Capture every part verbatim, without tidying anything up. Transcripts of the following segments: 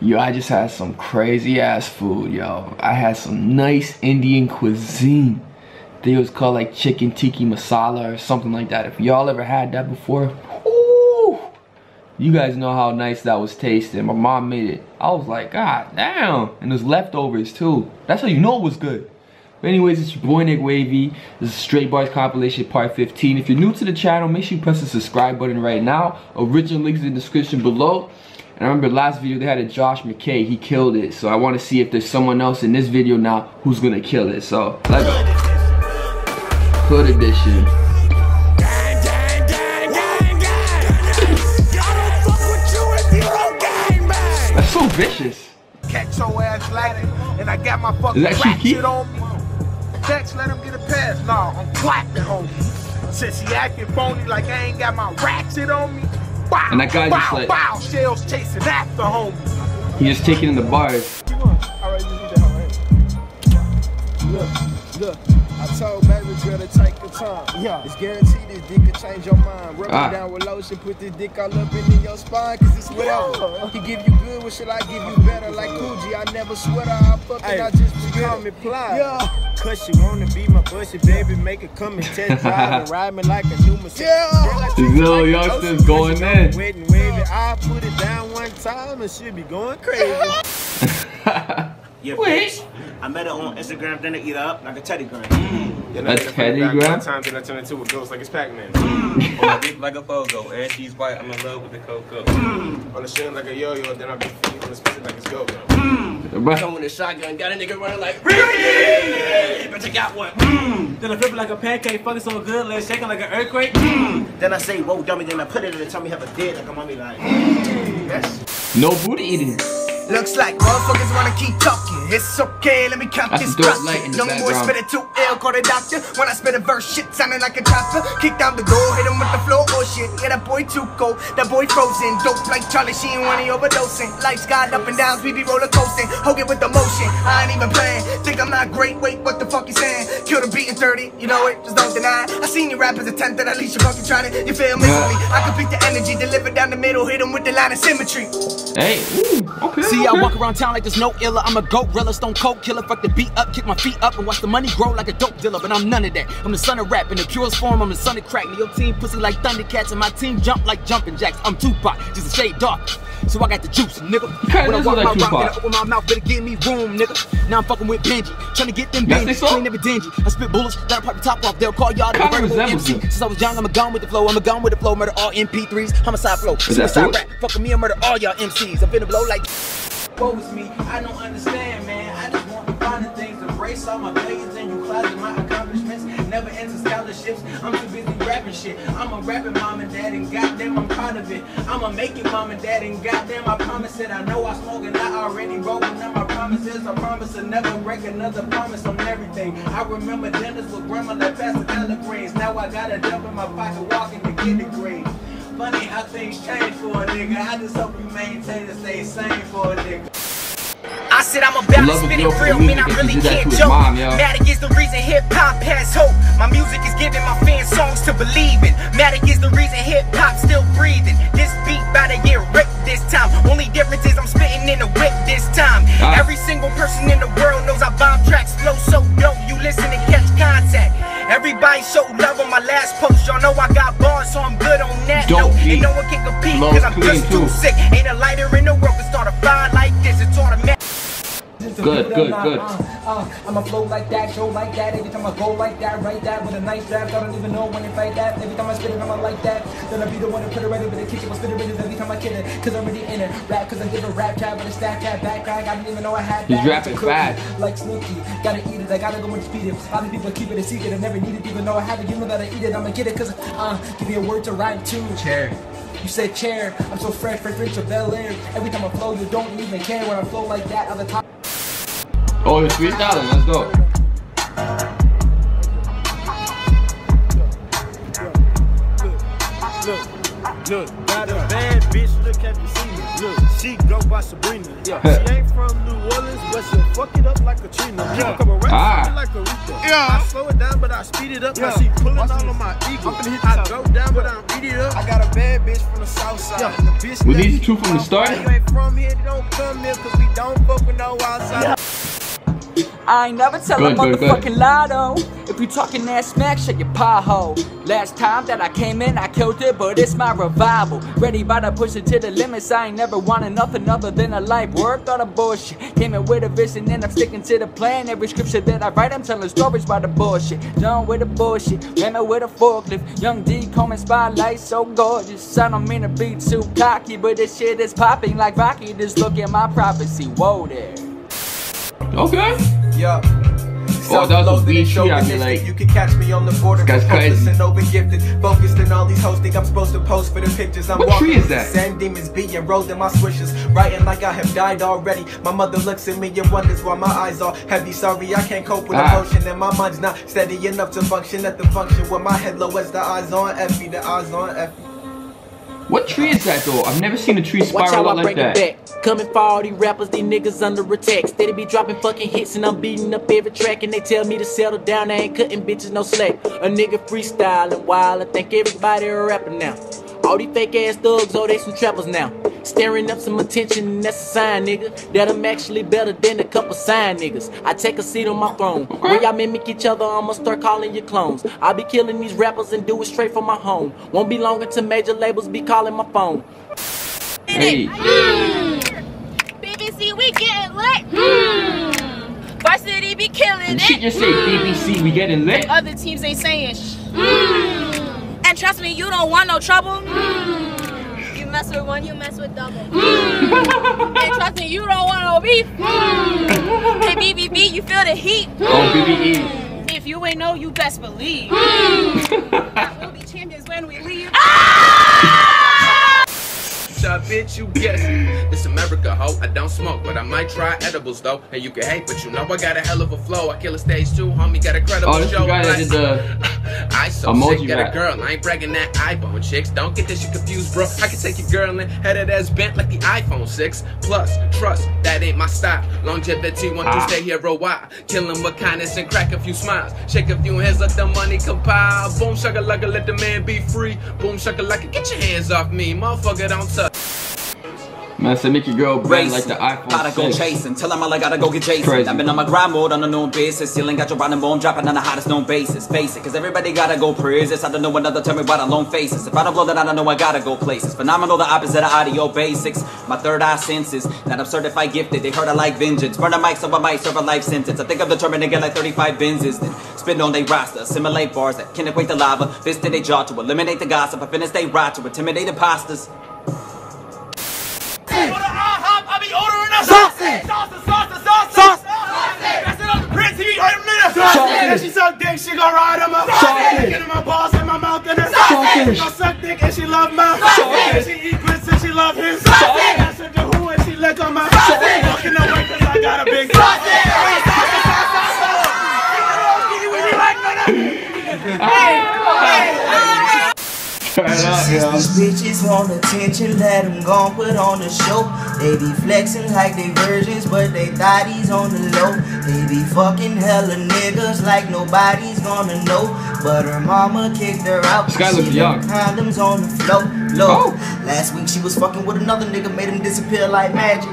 Yo, I just had some crazy ass food, yo. I had some nice Indian cuisine. I think it was called like chicken tikka masala or something like that. If y'all ever had that before, ooh, you guys know how nice that was tasting. My mom made it. I was like, God damn. And there's leftovers too. That's how you know it was good. But anyways, it's your boy Nick Wavy. This is Straight Bars Compilation Part fifteen. If you're new to the channel, make sure you press the subscribe button right now. Original links in the description below. And I remember last video they had a Josh McKay. He killed it. So I want to see if there's someone else in this video now who's going to kill it. So let's go. Hood edition. That's so vicious. Catch your ass like it, and I got my fucking ratchet on me. Dex, let him get a pass. Nah, I'm clapping, homie. Since he acting phony like I ain't got my ratchet on me. Bow, and that guy bow, just like bow, shells chasing after, homie. He just taking in the bars. Alright, you need that, alright. Look, look. I told baby girl to take the time. Yeah. It's guaranteed this dick could change your mind. Rub ah. it down with lotion, put this dick all up in your spine, cause it's whatever. He give you good, what should I give you better? Like Coogee, I never sweat her, I fucking, hey, I just become it plied. Yeah. Cause she wanna be my bushy baby, make her come and test drive and ride me like a new Mercedes. Yeah. These little youngsters going in. I put it down one time and she'll be going crazy. Yeah, bitch. I met her on Instagram, then I eat her up like a Teddy Graham. Mm. You know, a Teddy Graham? Five times and I turn into a ghost like it's Pac-Man. Mm. Or I dip like a pogo, and she's white, I'm in love with the cocoa. Mm. On the shin like a yo-yo, then I be feet on the spit like it's go-go. Mm. Someone with a shotgun, got a nigga running like, Ricky! Yeah, but you got one. Mm. Then I flip it like a pancake, fucking so good, legs shaking like an earthquake. Mm. Then I say, whoa, dummy, then I put it in the tummy, have a dick like a mummy like, mm. Yes. No booty eating. Looks like motherfuckers wanna keep talking. It's okay, let me count this process. Young boy spit it too ill, call the doctor. When I spit a verse, shit sounding like a chopper. Kick down the door, hit him with the floor, oh shit. Yeah, that boy too cold, that boy frozen. Dope like Charlie Sheen when he overdosing. Life's got up and downs, we be roller coasting. Hog it with the motion, I ain't even playing. Think I'm not great, wait, what the fuck you saying? Kill the beat in thirty, you know it, just don't deny it. I seen you rappers attempt that, at least you fucking trying it. You feel me? Yeah. I can pick the energy, deliver down the middle, hit him with the line of symmetry. Hey, ooh, okay. See, I walk around town like there's no illa. I'm a goat, real stone cold killer. Fuck the beat up, kick my feet up, and watch the money grow like a dope dealer. But I'm none of that. I'm the son of rap in the purest form. I'm the son of crack. And your team pussy like Thundercats, and my team jump like jumping jacks. I'm Tupac, just a shade dark. So I got the juice, nigga. When I walk my rock, gotta open my mouth, better give me room, nigga. Now I'm fucking with Benji, trying to get them Benji. Clean every dingy. I spit bullets, that'll pop the top off. They'll call y'all the verbal M C. Since I was young, I'm a gun with the flow. I'm a gun with the flow. Murder all M P threes. Homicide flow. Suicide rap. Fuck with me and murder all y'all M Cs. I've been a blow like. Me. I don't understand, man. I just want to find the things, embrace all my failures and you closet my accomplishments. Never ends in scholarships. I'm too busy rapping shit. I'm a rapping mom and dad, and goddamn, I'm proud of it. I'm a making mom and dad, and goddamn, I promise it. I know I smoke and I already roll with them. I promises. I promise to never break another promise on everything. I remember dinners with grandma like Pasadena greens. Now I got a dump in my pocket walking to get the green. Funny how things change for a nigga. I just hope you maintain and stay sane for a nigga. I said I'm about to spin it real, man. I really can't joke. Maddox is the reason hip hop has hope. My music is giving my fans songs to believe in. Maddox is the reason hip hop still breathing. This beat about to get ripped this time. Only difference is I'm spitting in the whip this time. Uh. Every single person in the world knows I bomb tracks. Flow so dope, you listen and catch contact. Everybody showed love on my last post. Y'all know I got bars, so I'm good on that. Don't no, and no one can compete, cause I'm just too sick. Ain't a lighter in the world can start a fire like this. It's automatic. Good, good, good. I'm a flow like that, show like that. Every time I go like that, write that with a nice draft. I don't even know when to fight that. Every time I spit it, I'm like that. Then I be the one to put it right over the kitchen. I spit it right every time I kid it, cause I'm really in it. Rap, cause I give a rap tab with a stack hat, back crack. I didn't even know I had that. He's rapping fast. Like Snoopy, gotta eat it. I gotta go and feed it. Other people keep it a secret. I never needed, even though I had it. You know that I eat it. I'ma get it, cause uh, give me a word to rhyme too. Chair. You said chair. I'm so fresh, fresh, fresh, of Bel Air. Every time I flow, you don't even care when I flow like that on the top. Oh, it's three thousand, let's go. Look, look, look, got a bad bitch, look at the ceiling. Look, she go by Sabrina. Yeah. She ain't from New Orleans, but she'll fuck it up like Katrina. Yeah. Come around ah. like a yeah. I slow it down, but I speed it up. Yeah. I see pulling all on my ego. I go down, but I'm beat it up. I got a bad bitch from the south side. Yeah. The bitch we need you two from the start. You ain't from here, don't come here, cause we don't fuck with no outside. Yeah. I ain't never tell a motherfucking lie though. If you talking that smack, shut your pothole. Last time that I came in, I killed it, but it's my revival. Ready by to push it to the limits. I ain't never wanted nothing other than a life worth all the bullshit. Came in with a vision and I'm sticking to the plan. Every scripture that I write, I'm telling stories about the bullshit. Done with the bullshit, ran it with a forklift. Young D combing spotlight, so gorgeous. I don't mean to be too cocky, but this shit is popping like Rocky. Just look at my prophecy, whoa there. Okay. Yeah. Oh, that was a beat show. I mean, like, you can catch me on the border. This guy's crazy. Overgifted, focused in all these hoes. Think I'm supposed to post for the pictures. I'm what tree is that? Same demons beating, rolled in my swishes, writing like I have died already. My mother looks at me and wonders why my eyes are heavy. Sorry, I can't cope with ah. emotion, and my mind's not steady enough to function at the function with my head low as the eyes on Effie. The eyes on Effie. What tree is that though? I've never seen a tree spiral out like that. Watch how I break it back. Coming for all these rappers, these niggas under attack. Steady be dropping fucking hits and I'm beating up every track. And they tell me to settle down, I ain't cutting bitches no slack. A nigga freestyling wild, I think everybody a rapper now. All these fake ass thugs, oh they some trappers now. Staring up some attention and that's a sign, nigga, that I'm actually better than a couple sign niggas. I take a seat on my throne. When y'all mimic each other, I'ma start calling you clones. I be killing these rappers and do it straight from my home. Won't be long until major labels be calling my phone. Hey. Mm. B B C, we getting lit. Mm. Varsity be killing it. You just say B B C, we getting lit. And other teams ain't saying shh. Mm. And trust me, you don't want no trouble. Mm. Mess with one, you mess with double. Mm. And trust me, you don't want no beef. Mm. Hey B B B, you feel the heat. Oh B B E. If you ain't know, you best believe. Mm. We'll be champions when we leave. Ah! I bet you guess it. This America, ho. I don't smoke, but I might try edibles though. And hey, you can hate, but you know I got a hell of a flow. I kill a stage two, homie, got a credible oh, show. I did the I so emoji sick, got a girl. I ain't bragging that iPhone chicks. Don't get this shit confused, bro. I can take your girl and head it as bent like the iPhone six. Plus, trust that ain't my style. Longevity, want ah. to stay here a while. Kill him with kindness and crack a few smiles. Shake a few hands, let the money compile. Boom shaka like let the man be free. Boom shaka like get your hands off me, motherfucker. Don't touch. Man, so make your girl brand like the iPhone. Gotta go chasing. Tell him all I gotta go get Jason. Crazy. I've been on my grind mode on a known basis. Still ain't got your bottom bone dropping on the hottest known basis. Basic, cause everybody gotta go praises. I don't know another tell me about on lone faces. If I don't blow that, I don't know I gotta go places. Phenomenal, the opposite of audio basics. My third eye senses. Not I'm certified gifted. They heard I like vengeance. Burn a mic, so I might serve a life sentence. I think I'm determined to get like thirty-five Benzes. Then spit on they roster. Assimilate bars that can equate the lava. Fist in they jaw to eliminate the gossip. I finish they rot to intimidate imposters. I hop, I be ordering us sausage, sausage, sausage, sausage, sausage. That's it on the print T V, I'm in sausage. And she suck dick, she gon' ride him up. Sausage. Get in my balls and my mouth in her sausage. She gon' suck dick and she love my sausage. And she eat grits and she love his sausage. I said to who and she lick on my sausage. Walking away 'cause I got a big sausage. Sausage, sausage, sausage, sausage. Since these bitches want attention, let them gon' put on a show. They be flexing like they virgins, but they thotties on the low. They be fucking hella niggas like nobody's gonna know. But her mama kicked her out. This guy looks young. Condoms on the floor. Low. Oh. Last week she was fucking with another nigga, made him disappear like magic.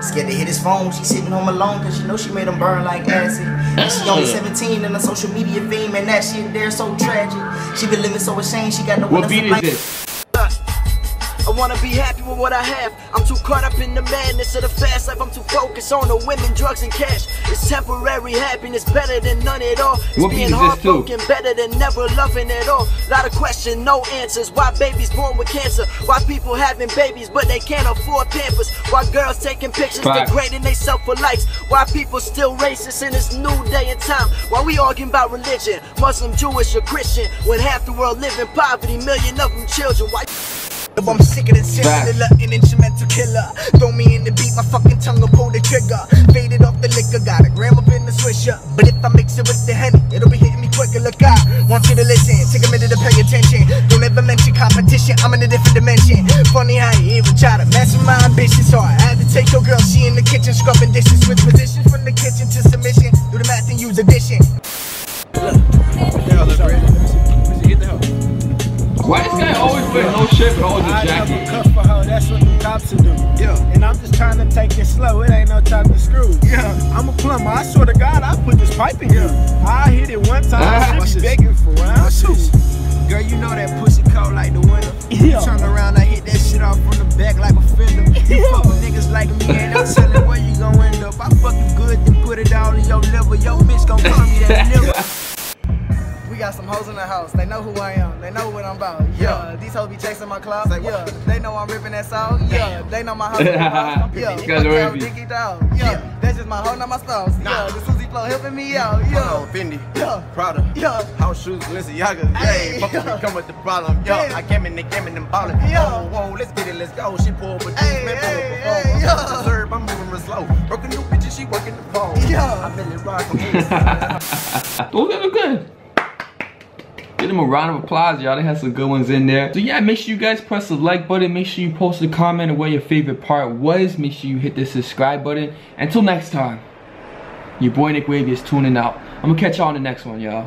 Scared to hit his phone, she sitting home alone cause she know she made him burn like acid. And she only seventeen and a social media theme and that shit there so tragic. She been living so ashamed she got no one else to like this. I wanna be happy with what I have. I'm too caught up in the madness of the fast life. I'm too focused on the women, drugs, and cash. It's temporary happiness better than none at all. It's what being heartbroken better than never loving at all. Lot of questions, no answers. Why babies born with cancer? Why people having babies but they can't afford Pampers? Why girls taking pictures degrading themselves for likes? Why people still racist in this new day and time? Why we arguing about religion, Muslim, Jewish, or Christian, when half the world live in poverty, million of them children? Why? If I'm sicker than Cinderella, an instrumental killer. Throw me in the beat, my fucking tongue will pull the trigger. Faded off the liquor, got a gram up in the swisher. But if I mix it with the Henny, it'll be hitting me quicker. Look out, want you to listen, take a minute to pay attention. Don't ever mention competition. attention, I'm in a different dimension. Funny how you even try to mess with my ambitions. So I had to take your girl, she in the kitchen scrubbing dishes. Switch position from the kitchen to submission. Do the math and use addition. Why this guy always wearing no shit but always a jacket? I have a cuff for her, that's what the cops do. Yeah. And I'm just trying to take it slow, it ain't no time to screw. Yeah. I'm a plumber, I swear to God, I put this pipe in here. Yeah. I hit it one time, I should be begging for round two. Girl, you know that pussy cold like the winter. Yeah. Turn around, I hit that shit off from the back like a fender. You fuck with niggas like me and I'm telling where you gon' end up. I fuck you good, then put it all in your liver. Yo bitch gon' call me that liver. We got some hoes in the house, they know who I am, they know what I'm about, yeah. These hoes be chasing my club, like, yeah. They know I'm ripping that soul, yeah. They know my hoes, yeah. This guy's worthy. Yeah, that's just my hoe, not my spouse, nah. Yeah. The Susie flow helping me out, yeah. Fendi, yeah. Prada, yeah. House shoes, Balenciaga, yeah. Fuck yeah. Come with the problem, yeah. Yeah. I came in the game and them ballin', yeah. Whoa, whoa, let's get it, let's go. She pulled, but hey, man, hey, hey, yeah. Serve, I'm moving real slow. Broken new bitches, she working the phone, yeah. I'm in the rock. Those guys look good. Give them a round of applause, y'all. They had some good ones in there. So yeah, make sure you guys press the like button. Make sure you post a comment of what your favorite part was. Make sure you hit the subscribe button. Until next time, your boy Nick Wavy is tuning out. I'm gonna catch y'all on the next one, y'all.